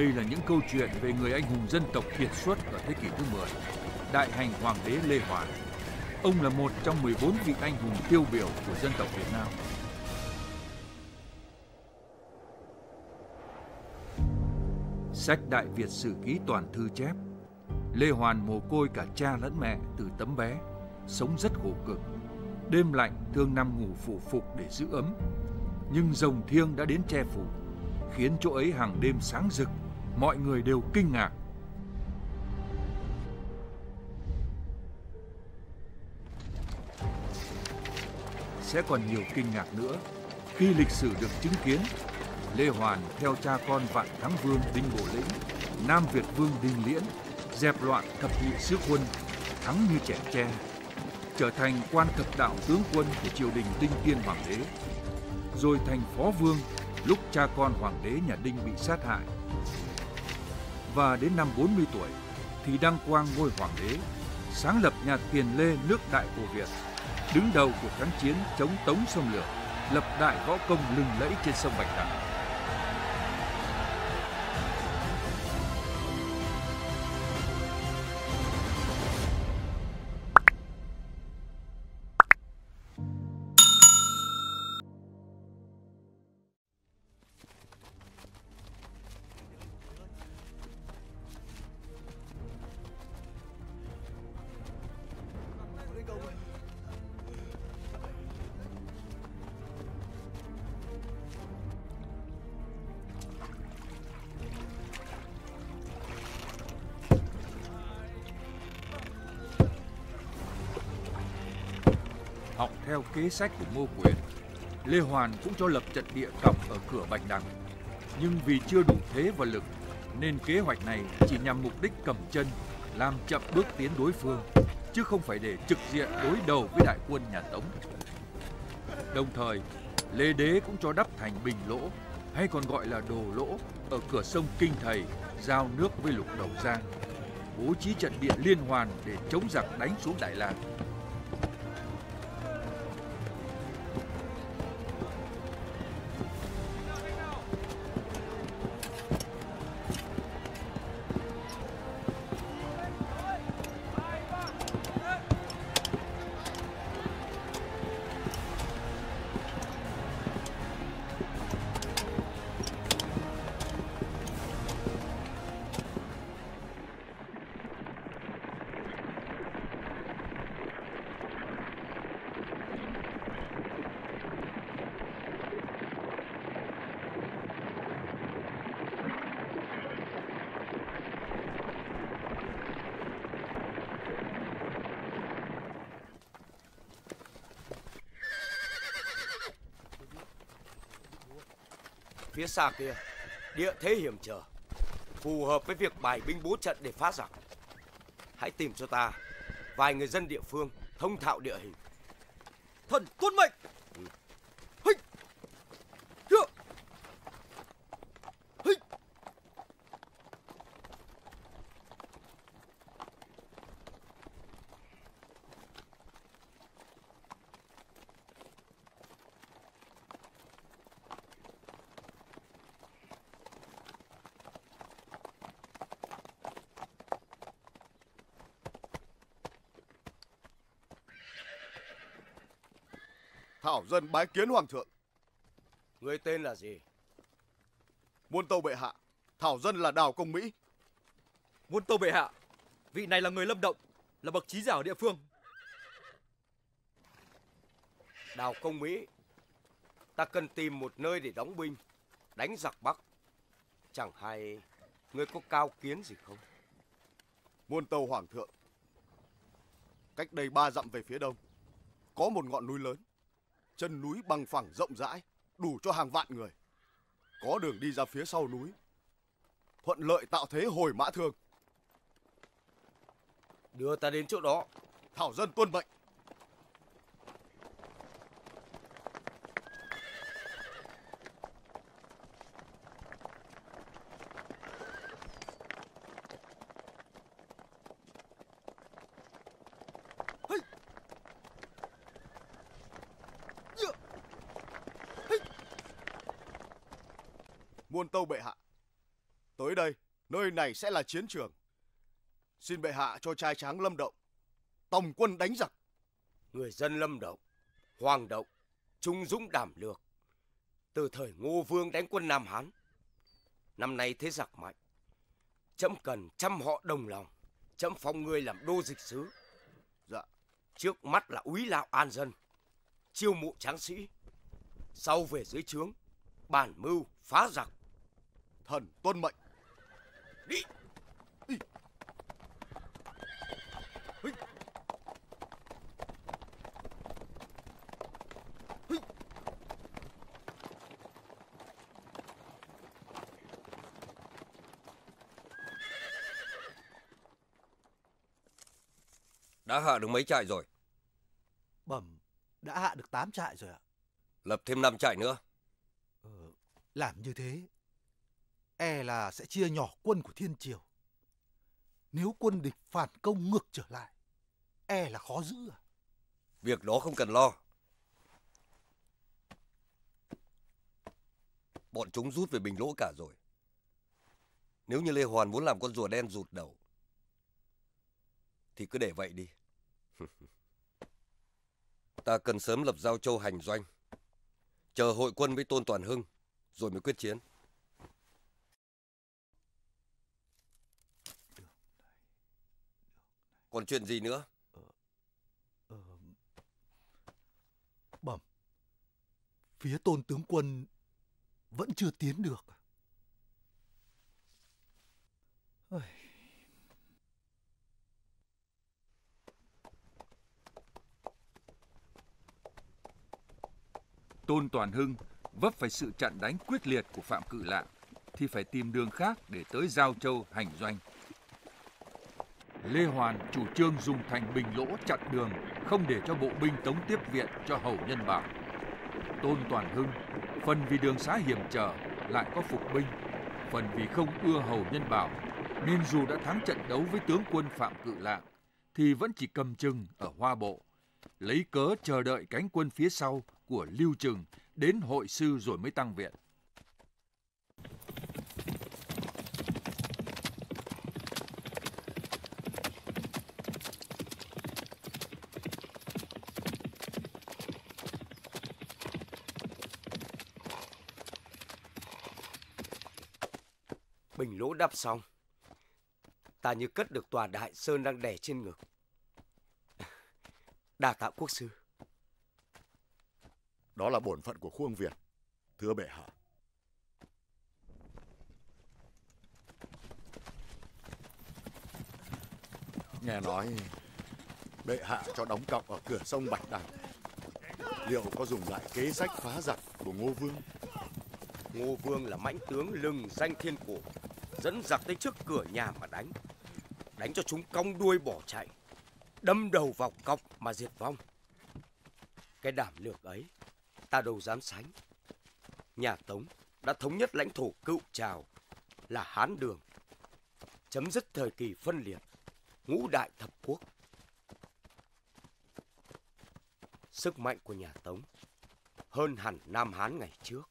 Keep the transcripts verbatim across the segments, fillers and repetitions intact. Đây là những câu chuyện về người anh hùng dân tộc kiệt xuất ở thế kỷ thứ mười, đại hành hoàng đế Lê Hoàn. Ông là một trong mười bốn vị anh hùng tiêu biểu của dân tộc Việt Nam. Sách Đại Việt Sử Ký Toàn Thư chép, Lê Hoàn mồ côi cả cha lẫn mẹ từ tấm bé, sống rất khổ cực. Đêm lạnh thương nằm ngủ phủ phục để giữ ấm, nhưng rồng thiêng đã đến che phủ, khiến chỗ ấy hàng đêm sáng rực, mọi người đều kinh ngạc. Sẽ còn nhiều kinh ngạc nữa khi lịch sử được chứng kiến Lê Hoàn theo cha con Vạn Thắng Vương Đinh Bộ Lĩnh, Nam Việt Vương Đinh Liễn dẹp loạn thập nhị sứ quân, thắng như trẻ tre, trở thành quan thập đạo tướng quân của triều đình Đinh Tiên Hoàng Đế, rồi thành phó vương lúc cha con hoàng đế nhà Đinh bị sát hại. Và đến năm bốn mươi tuổi thì đăng quang ngôi hoàng đế, sáng lập nhà Tiền Lê nước Đại Cồ Việt, đứng đầu cuộc kháng chiến chống Tống xâm lược, lập đại võ công lừng lẫy trên sông Bạch Đằng. Học theo kế sách của Ngô Quyền, Lê Hoàn cũng cho lập trận địa cọc ở cửa Bạch Đằng. Nhưng vì chưa đủ thế và lực, nên kế hoạch này chỉ nhằm mục đích cầm chân, làm chậm bước tiến đối phương, chứ không phải để trực diện đối đầu với đại quân nhà Tống. Đồng thời, Lê Đế cũng cho đắp thành Bình Lỗ, hay còn gọi là Đồ Lỗ, ở cửa sông Kinh Thầy, giao nước với Lục Đầu Giang, bố trí trận địa liên hoàn để chống giặc đánh xuống Đại La. Phía xa kia, địa thế hiểm trở, phù hợp với việc bài binh bố trận để phá giặc. Hãy tìm cho ta vài người dân địa phương thông thạo địa hình. Thần tuân mệnh. Thảo Dân bái kiến hoàng thượng. Người tên là gì? Muôn tâu bệ hạ, Thảo Dân là Đào Công Mỹ. Muôn tâu bệ hạ, vị này là người Lâm Động, là bậc trí giả ở địa phương. Đào Công Mỹ, ta cần tìm một nơi để đóng binh, đánh giặc Bắc. Chẳng hay ngươi có cao kiến gì không? Muôn tâu hoàng thượng, cách đây ba dặm về phía đông, có một ngọn núi lớn. Chân núi bằng phẳng rộng rãi, đủ cho hàng vạn người. Có đường đi ra phía sau núi, thuận lợi tạo thế hồi mã thương. Đưa ta đến chỗ đó. Thảo Dân tuân mệnh. Muôn tâu bệ hạ, Tới đây, nơi này sẽ là chiến trường. Xin bệ hạ cho trai tráng Lâm Động tổng quân đánh giặc. Người dân Lâm Động, Hoàng Động trung dũng đảm lược. Từ thời Ngô Vương đánh quân Nam Hán, năm nay thế giặc mạnh, trẫm cần trăm họ đồng lòng, trẫm phong ngươi làm đô dịch sứ. Dạ. Trước mắt là úy lão an dân, chiêu mộ tráng sĩ, sau về dưới trướng bản mưu phá giặc. Thần tuân mệnh. Đi. Đi. Đã hạ được mấy trại rồi? Bẩm, đã hạ được tám trại rồi ạ. Lập thêm năm trại nữa. Ờ, làm như thế e là sẽ chia nhỏ quân của Thiên Triều. Nếu quân địch phản công ngược trở lại, e là khó giữ à? Việc đó không cần lo. Bọn chúng rút về Bình Lỗ cả rồi. Nếu như Lê Hoàn muốn làm con rùa đen rụt đầu thì cứ để vậy đi. Ta cần sớm lập Giao Châu hành doanh, chờ hội quân với Tôn Toàn Hưng rồi mới quyết chiến. Còn chuyện gì nữa? Ờ, ờ, bẩm, phía Tôn tướng quân vẫn chưa tiến được. Ôi. Tôn Toàn Hưng vấp phải sự chặn đánh quyết liệt của Phạm Cự Lạng thì phải tìm đường khác để tới Giao Châu hành doanh. Lê Hoàn chủ trương dùng thành Bình Lỗ chặn đường, không để cho bộ binh Tống tiếp viện cho Hầu Nhân Bảo. Tôn Toàn Hưng phần vì đường xá hiểm trở lại có phục binh, phần vì không ưa Hầu Nhân Bảo nên dù đã thắng trận đấu với tướng quân Phạm Cự Lạng thì vẫn chỉ cầm chừng ở Hoa Bộ, lấy cớ chờ đợi cánh quân phía sau của Lưu Trừng đến hội sư rồi mới tăng viện. Bình Lỗ đắp xong, ta như cất được tòa đại sơn đang đè trên ngực. Đa tạ quốc sư. Đó là bổn phận của Khuông Việt, thưa bệ hạ. Nghe nói bệ hạ cho đóng cọc ở cửa sông Bạch Đằng, liệu có dùng lại kế sách phá giặc của Ngô Vương? Ngô Vương là mãnh tướng lừng danh thiên cổ, dẫn giặc tới trước cửa nhà mà đánh, đánh cho chúng cong đuôi bỏ chạy, đâm đầu vào cọc mà diệt vong. Cái đảm lược ấy ta đâu dám sánh. Nhà Tống đã thống nhất lãnh thổ cựu trào là Hán Đường, chấm dứt thời kỳ phân liệt, ngũ đại thập quốc. Sức mạnh của nhà Tống hơn hẳn Nam Hán ngày trước.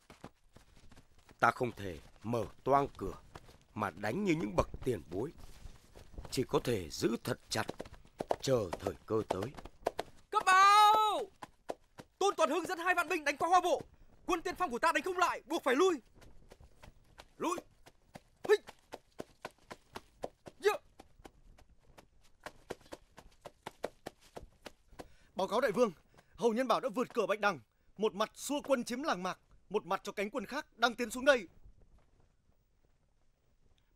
Ta không thể mở toang cửa mà đánh như những bậc tiền bối, chỉ có thể giữ thật chặt, chờ thời cơ tới. Cấp báo! Tôn Toàn Hưng dẫn hai vạn binh đánh qua Hoa Bộ, quân tiên phong của ta đánh không lại, buộc phải lui. Lui! Yeah. Báo cáo đại vương, Hầu Nhân Bảo đã vượt cửa Bạch Đằng, một mặt xua quân chiếm làng mạc, một mặt cho cánh quân khác đang tiến xuống đây.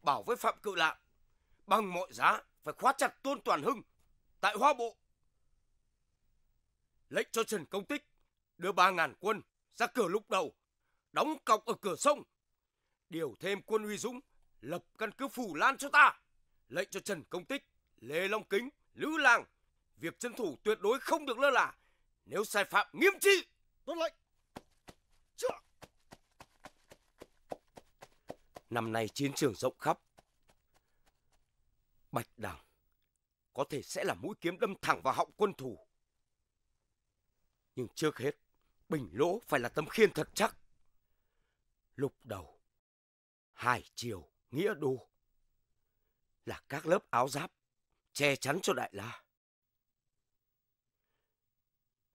Bảo với Phạm Cự Lạng bằng mọi giá phải khóa chặt Tôn Toàn Hưng tại Hoa Bộ. Lệnh cho Trần Công Tích đưa ba ngàn quân ra cửa Lục Đầu, đóng cọc ở cửa sông. Điều thêm quân Huy Dũng lập căn cứ Phủ Lan cho ta. Lệnh cho Trần Công Tích, Lê Long Kính, Lữ Lang việc trấn thủ tuyệt đối không được lơ là, nếu sai phạm nghiêm trị. Tuân lệnh. Năm nay chiến trường rộng khắp, Bạch Đằng có thể sẽ là mũi kiếm đâm thẳng vào họng quân thủ. Nhưng trước hết, Bình Lỗ phải là tấm khiên thật chắc. Lục Đầu, Hải Triều, nghĩa đô là các lớp áo giáp che chắn cho Đại La.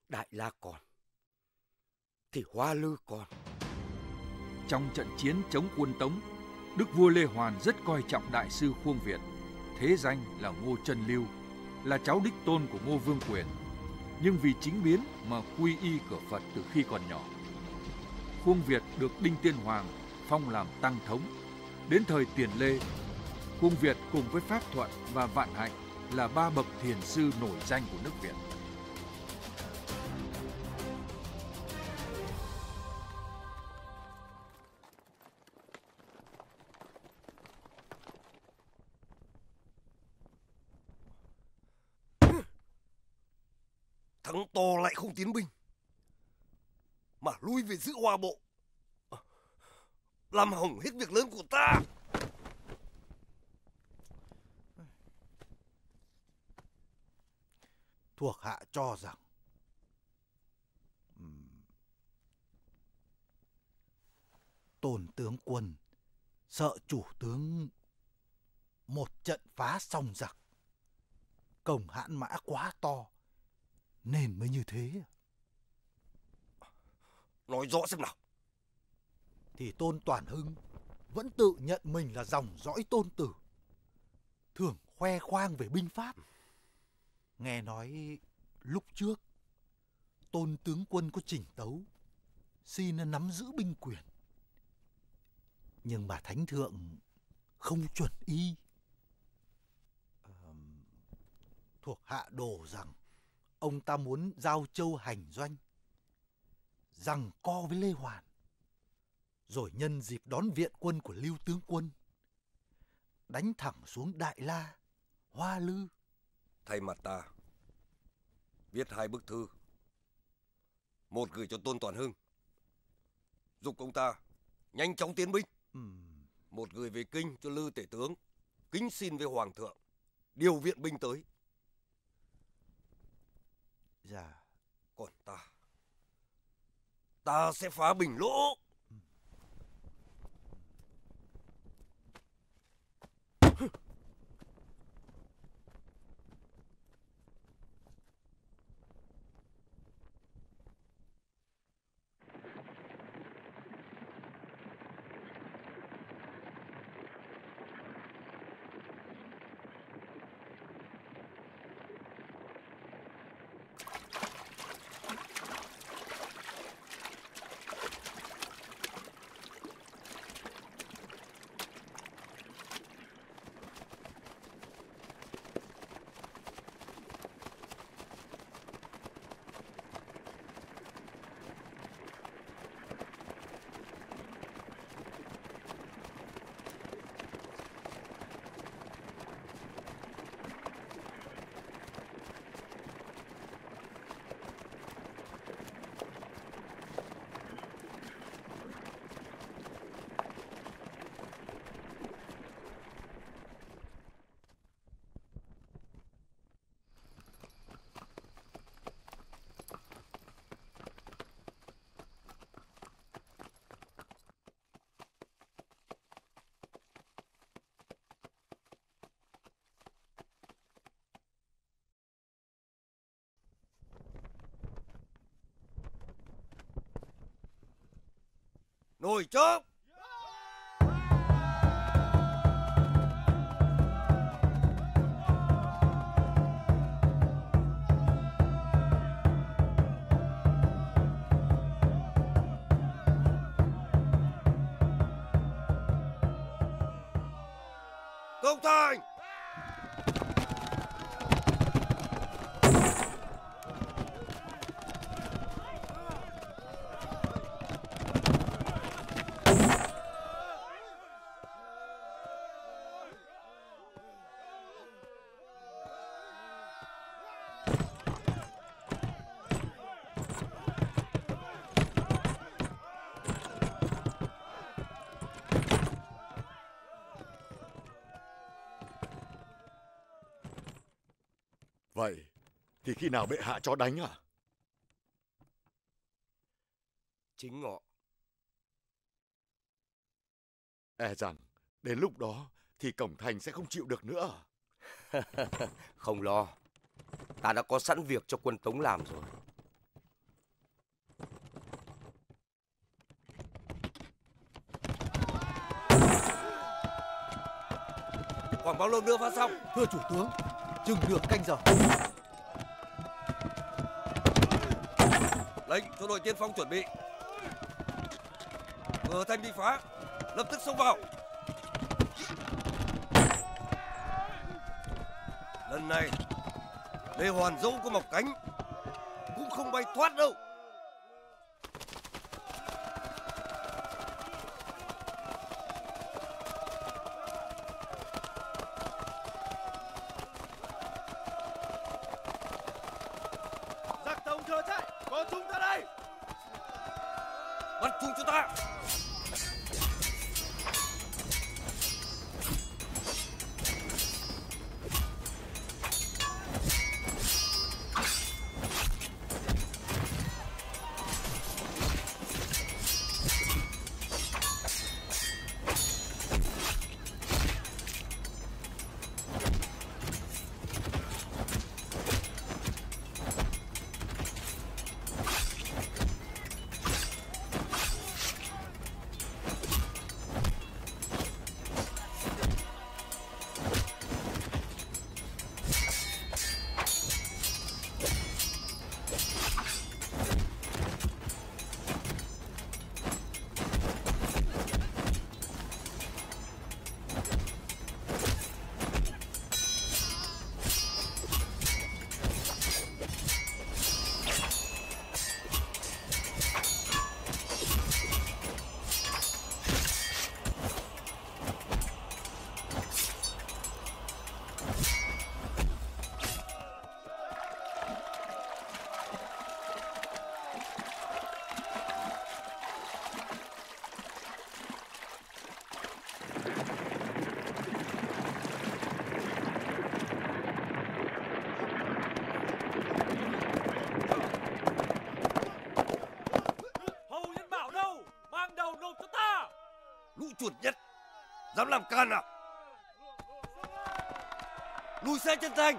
Đại La còn thì Hoa Lư còn. Trong trận chiến chống quân Tống, đức vua Lê Hoàn rất coi trọng đại sư Khuông Việt, thế danh là Ngô Trần Lưu, là cháu đích tôn của Ngô Vương Quyền, nhưng vì chính biến mà quy y cửa Phật từ khi còn nhỏ. Khuông Việt được Đinh Tiên Hoàng phong làm tăng thống. Đến thời Tiền Lê, Khuông Việt cùng với Pháp Thuận và Vạn Hạnh là ba bậc thiền sư nổi danh của nước Việt. Thắng to lại không tiến binh, mà lui về giữ Hoa Bộ, làm hỏng hết việc lớn của ta. Thuộc hạ cho rằng Tôn tướng quân sợ chủ tướng một trận phá xong giặc, cổng hãn mã quá to nên mới như thế. Nói rõ xem nào. Thì Tôn Toàn Hưng vẫn tự nhận mình là dòng dõi Tôn Tử, thường khoe khoang về binh pháp. Nghe nói lúc trước Tôn tướng quân có trình tấu xin nắm giữ binh quyền, nhưng mà thánh thượng không chuẩn y. Thuộc hạ đồ rằng ông ta muốn Giao Châu hành doanh, rằng co với Lê Hoàn, rồi nhân dịp đón viện quân của Lưu tướng quân, đánh thẳng xuống Đại La, Hoa Lư. Thay mặt ta viết hai bức thư, một gửi cho Tôn Toàn Hưng giục ông ta nhanh chóng tiến binh, ừ. một gửi về kinh cho Lư tể tướng, kính xin với Hoàng thượng điều viện binh tới. Dạ. Còn ta, ta sẽ phá Bình Lỗ. Nồi chớp. Công thành. Vậy thì khi nào bệ hạ cho đánh à? Chính ngọ. E rằng Đến lúc đó thì cổng thành sẽ không chịu được nữa. Không lo, ta đã có sẵn việc cho quân Tống làm rồi. Khoảng bao lâu nữa phá xong? Thưa chủ tướng, chừng được canh giờ. Lệnh cho đội tiên phong chuẩn bị. Ngờ thanh đi phá, lập tức xông vào. Lần này Lê Hoàn dẫu có mọc cánh cũng không bay thoát đâu. Giặc Tống chờ chạy, có chúng ta đây. Bắt chúng cho ta. Chuột nhất dám làm can à? Lùi xe chân thành.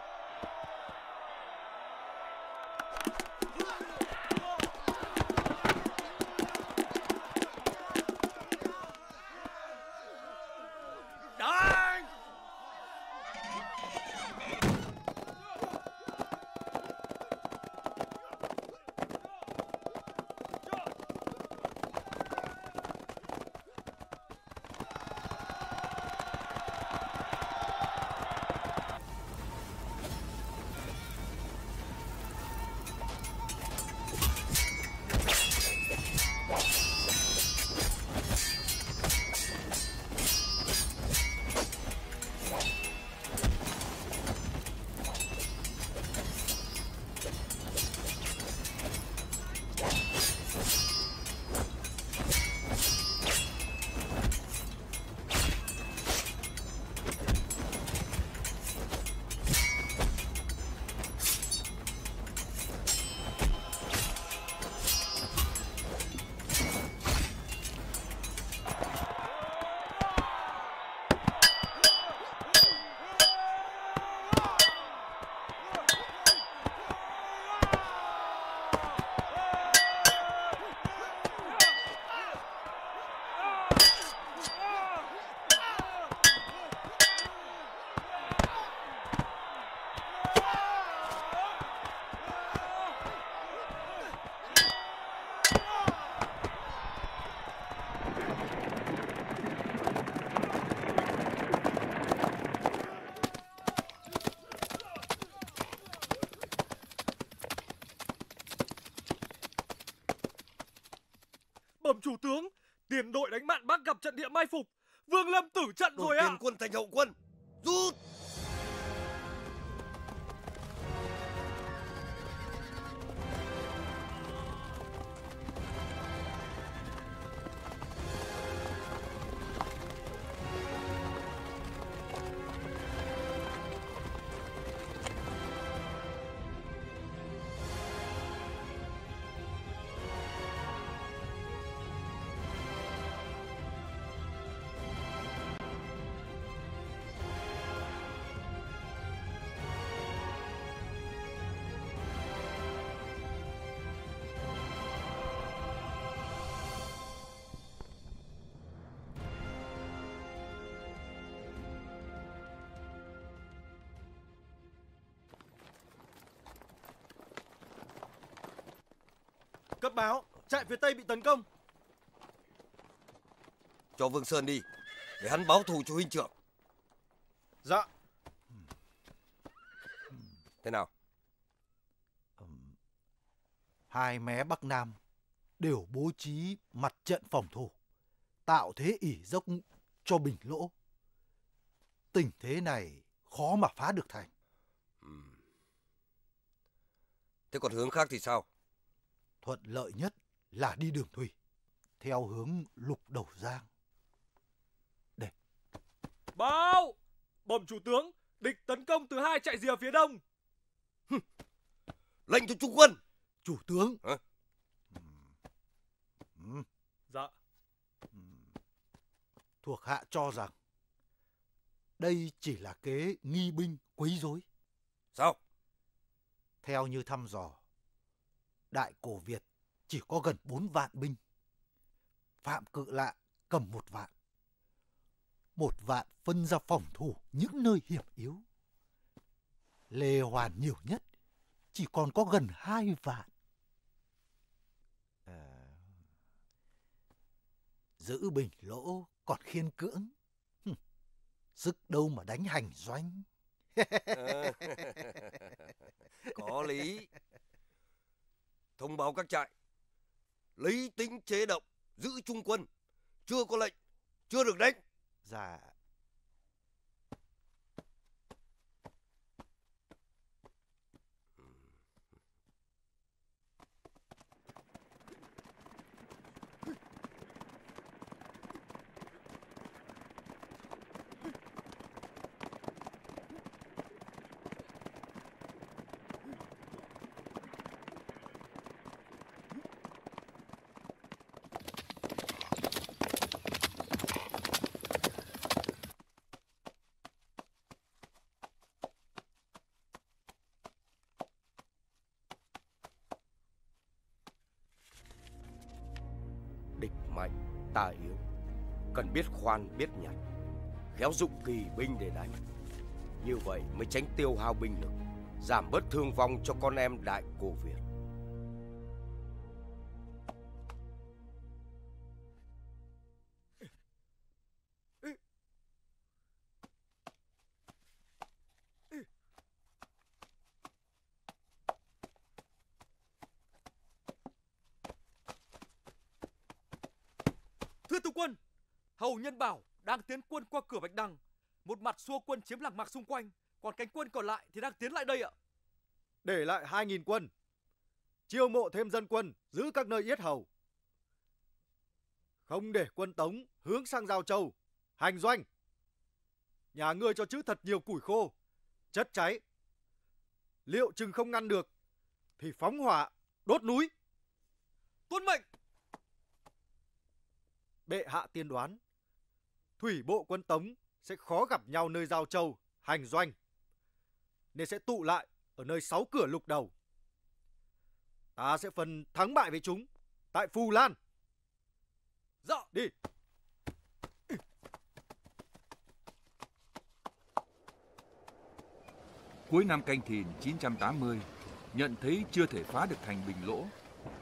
Chủ tướng, tiền đội đánh mạn Bắc gặp trận địa mai phục, Vương Lâm tử trận rồi ạ. Tiền quân thành hậu quân, rút. Cấp báo, trại phía Tây bị tấn công. Cho Vương Sơn đi, để hắn báo thù cho huynh trưởng. Dạ. Thế nào? Hai mé Bắc Nam đều bố trí mặt trận phòng thủ, tạo thế ỷ dốc cho Bình Lỗ. Tình thế này khó mà phá được thành. Ừ. Thế còn hướng khác thì sao? Thuận lợi nhất là đi đường thủy, theo hướng Lục Đầu Giang. Để. Báo! Bẩm chủ tướng, địch tấn công từ hai trại rìa phía đông. Lệnh cho trung quân. Chủ tướng. Hả? Ừ. Dạ. Thuộc hạ cho rằng đây chỉ là kế nghi binh quấy rối. Sao? Theo như thăm dò, Đại Cồ Việt chỉ có gần bốn vạn binh. Phạm Cự Lạng cầm một vạn. Một vạn phân ra phòng thủ những nơi hiểm yếu. Lê Hoàn nhiều nhất chỉ còn có gần hai vạn. À... Giữ Bình Lỗ còn khiên cưỡng. Hừm. Sức đâu mà đánh Hành Doanh. À... Có lý. Thông báo các trại, lấy tính chế động, giữ trung quân. Chưa có lệnh, chưa được đánh. Dạ. Ta yếu, cần biết khoan biết nhặt, khéo dụng kỳ binh để đánh. Như vậy mới tránh tiêu hao binh lực, giảm bớt thương vong cho con em Đại Cồ Việt. Hầu Nhân Bảo đang tiến quân qua cửa Bạch Đằng, một mặt xua quân chiếm làng mạc xung quanh, còn cánh quân còn lại thì đang tiến lại đây ạ. Để lại hai nghìn quân, chiêu mộ thêm dân quân giữ các nơi yết hầu, không để quân Tống hướng sang Giao Châu, Hành Doanh. Nhà ngươi cho chữ thật nhiều củi khô, chất cháy. Liệu chừng không ngăn được thì phóng hỏa đốt núi. Tuân mệnh. Bệ hạ tiên đoán thủy bộ quân Tống sẽ khó gặp nhau nơi Giao Châu, Hành Doanh, nên sẽ tụ lại ở nơi sáu cửa Lục Đầu. Ta sẽ phân thắng bại với chúng tại Phủ Lan. Dạ. Đi. Cuối năm Canh Thìn chín trăm tám mươi, nhận thấy chưa thể phá được thành Bình Lỗ,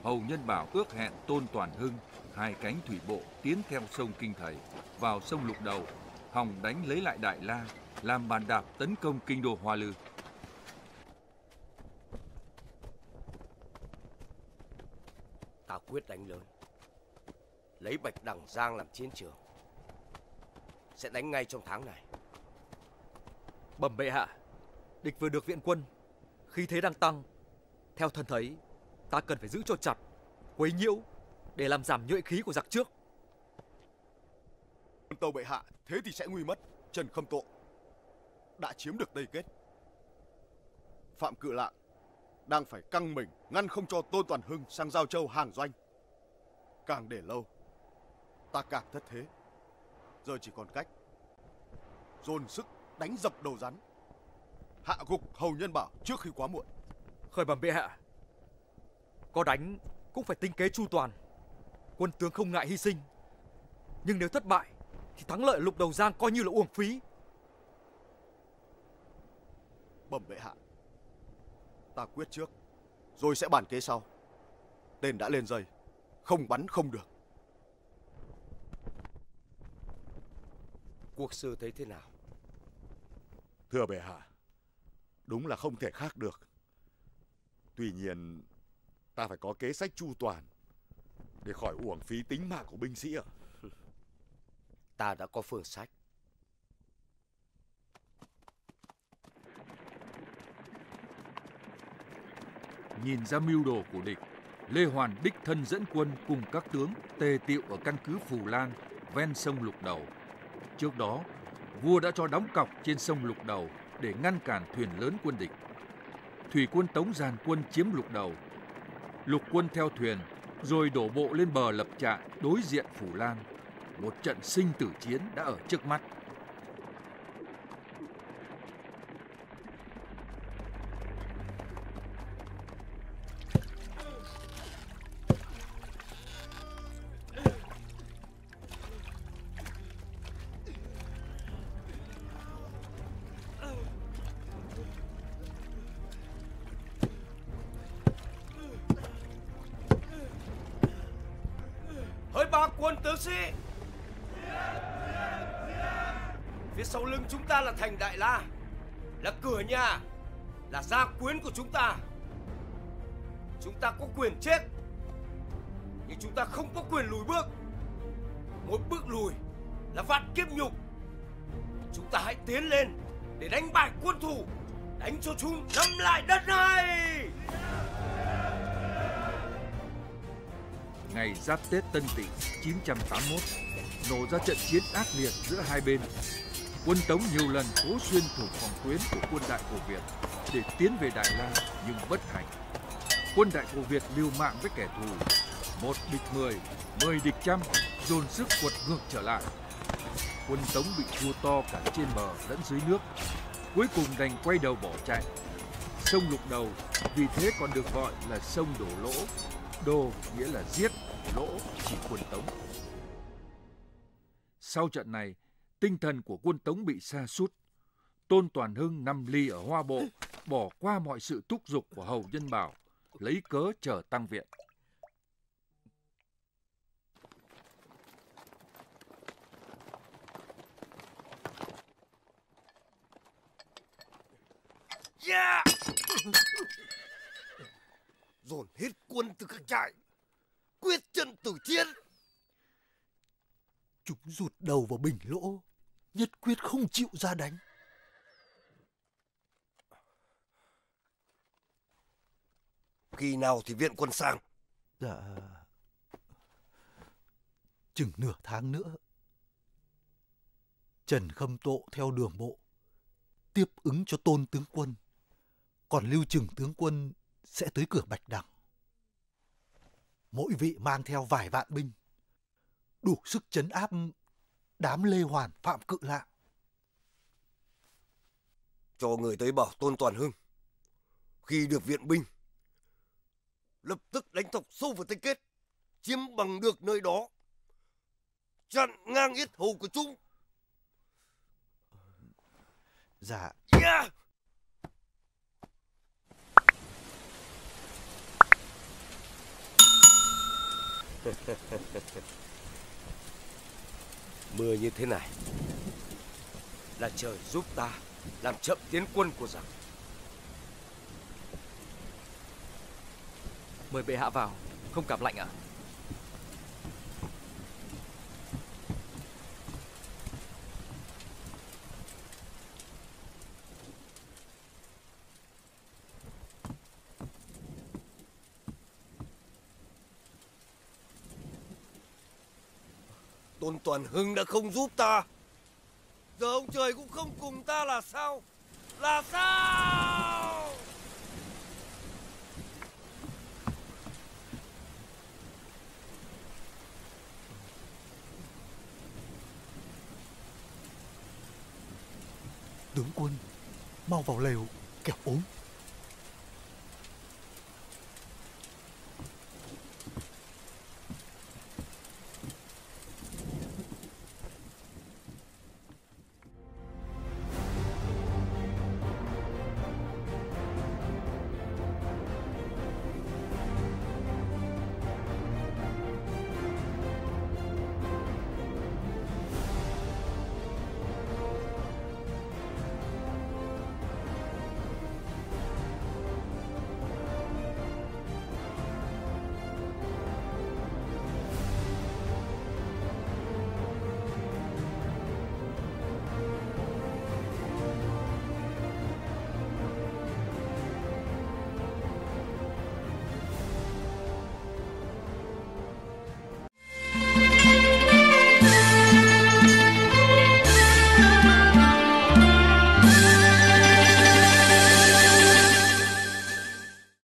Hầu Nhân Bảo ước hẹn Tôn Toàn Hưng hai cánh thủy bộ tiến theo sông Kinh Thầy vào sông Lục Đầu, hòng đánh lấy lại Đại La, làm bàn đạp tấn công kinh đô Hoa Lư. Ta quyết đánh lớn, lấy Bạch Đằng Giang làm chiến trường, sẽ đánh ngay trong tháng này. Bẩm bệ hạ, địch vừa được viện quân, khí thế đang tăng. Theo thần thấy, ta cần phải giữ cho chặt, quấy nhiễu để làm giảm nhuệ khí của giặc trước. Quân tâu bệ hạ thế thì sẽ nguy mất. Trần Khâm Tộ đã chiếm được Tây Kết. Phạm Cự Lạng đang phải căng mình ngăn không cho Tôn Toàn Hưng sang Giao Châu, Hàng Doanh. Càng để lâu, ta càng thất thế. Giờ chỉ còn cách dồn sức đánh dập đầu rắn, hạ gục Hầu Nhân Bảo trước khi quá muộn. Khởi bẩm bệ hạ, có đánh cũng phải tính kế chu toàn. Quân tướng không ngại hy sinh, nhưng nếu thất bại thì thắng lợi Lục Đầu Giang coi như là uổng phí. Bẩm bệ hạ, ta quyết trước rồi sẽ bàn kế sau. Tên đã lên dây, không bắn không được. Quốc sư thấy thế nào? Thưa bệ hạ, đúng là không thể khác được. Tuy nhiên, ta phải có kế sách chu toàn để khỏi uổng phí tính mạng của binh sĩ ạ. Ta đã có phương sách. Nhìn ra mưu đồ của địch, Lê Hoàn đích thân dẫn quân cùng các tướng tề tiệu ở căn cứ Phủ Lan ven sông Lục Đầu. Trước đó, vua đã cho đóng cọc trên sông Lục Đầu để ngăn cản thuyền lớn quân địch. Thủy quân Tống dàn quân chiếm Lục Đầu, lục quân theo thuyền rồi đổ bộ lên bờ lập trại đối diện Phủ Lan. Một trận sinh tử chiến đã ở trước mắt. Thành Đại La là cửa nhà, là gia quyến của chúng ta. Chúng ta có quyền chết, nhưng chúng ta không có quyền lùi bước. Một bước lùi là vạn kiếp nhục. Chúng ta hãy tiến lên để đánh bại quân thù, đánh cho chúng nắm lại đất này. Ngày giáp Tết Tân Tỵ chín trăm tám mươi mốt, nổ ra trận chiến ác liệt giữa hai bên. Quân Tống nhiều lần cố xuyên thủng phòng tuyến của quân Đại Cồ Việt để tiến về Đại La nhưng bất thành. Quân Đại Cồ Việt liều mạng với kẻ thù, một địch mười, mười địch trăm, dồn sức quật ngược trở lại. Quân Tống bị thua to cả trên bờ lẫn dưới nước, cuối cùng đành quay đầu bỏ chạy. Sông Lục Đầu vì thế còn được gọi là sông Đồ Lỗ. Đồ nghĩa là giết, lỗ chỉ quân Tống. Sau trận này, tinh thần của quân Tống bị sa sút. Tôn Toàn Hưng nằm lì ở Hoa Bộ, bỏ qua mọi sự thúc giục của Hầu Nhân Bảo, lấy cớ chờ tăng viện. Yeah! Dồn hết quân từ các trại, quyết trận tử chiến. Chúng rụt đầu vào Bình Lỗ, nhất quyết không chịu ra đánh. Khi nào thì viện quân sang? Dạ, chừng nửa tháng nữa. Trần Khâm Tộ theo đường bộ tiếp ứng cho Tôn tướng quân, còn Lưu Trừng tướng quân sẽ tới cửa Bạch Đằng. Mỗi vị mang theo vài vạn binh, đủ sức trấn áp đám Lê Hoàn, Phạm Cự Lạng. Cho người tới bảo Tôn Toàn Hưng, khi được viện binh, lập tức đánh thọc sâu vào Tây Kết, chiếm bằng được nơi đó, chặn ngang yết hầu của chúng. Dạ. Yeah! Mưa như thế này là trời giúp ta làm chậm tiến quân của giặc. Mời bệ hạ vào, không cảm lạnh ạ. À? Tôn Toàn Hưng đã không giúp ta, giờ ông trời cũng không cùng ta là sao? Là sao? Tướng quân, mau vào lều, kẻo ốm.